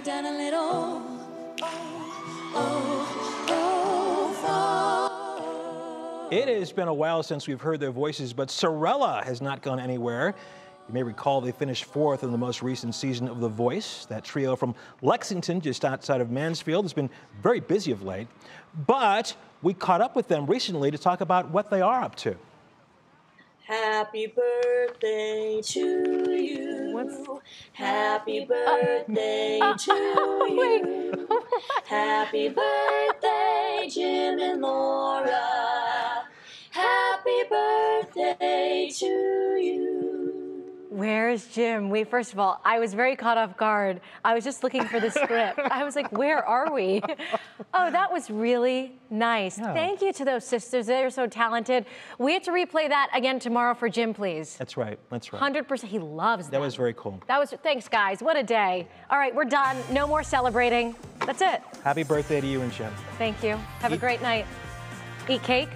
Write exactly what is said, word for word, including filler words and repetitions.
it down a little. Oh, oh, oh, oh. It has been a while since we've heard their voices, but Sorellé has not gone anywhere. You may recall they finished fourth in the most recent season of The Voice. That trio from Lexington, just outside of Mansfield, has been very busy of late. But we caught up with them recently to talk about what they are up to. Happy birthday to you. What's... Happy birthday uh, to uh, you. Wait. Happy birthday, Jim and Laura. Happy birthday to you. Where's Jim? We first of all, I was very caught off guard. I was just looking for the script. I was like, where are we? Oh, that was really nice. Yeah. Thank you to those sisters. They're so talented. We have to replay that again tomorrow for Jim, please. That's right. That's right. one hundred percent. He loves that. That was very cool. That was, thanks, guys. What a day. All right, we're done. No more celebrating. That's it. Happy birthday to you and Jim. Thank you. Have Eat. a great night. Eat cake.